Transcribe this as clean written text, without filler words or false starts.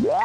Yeah.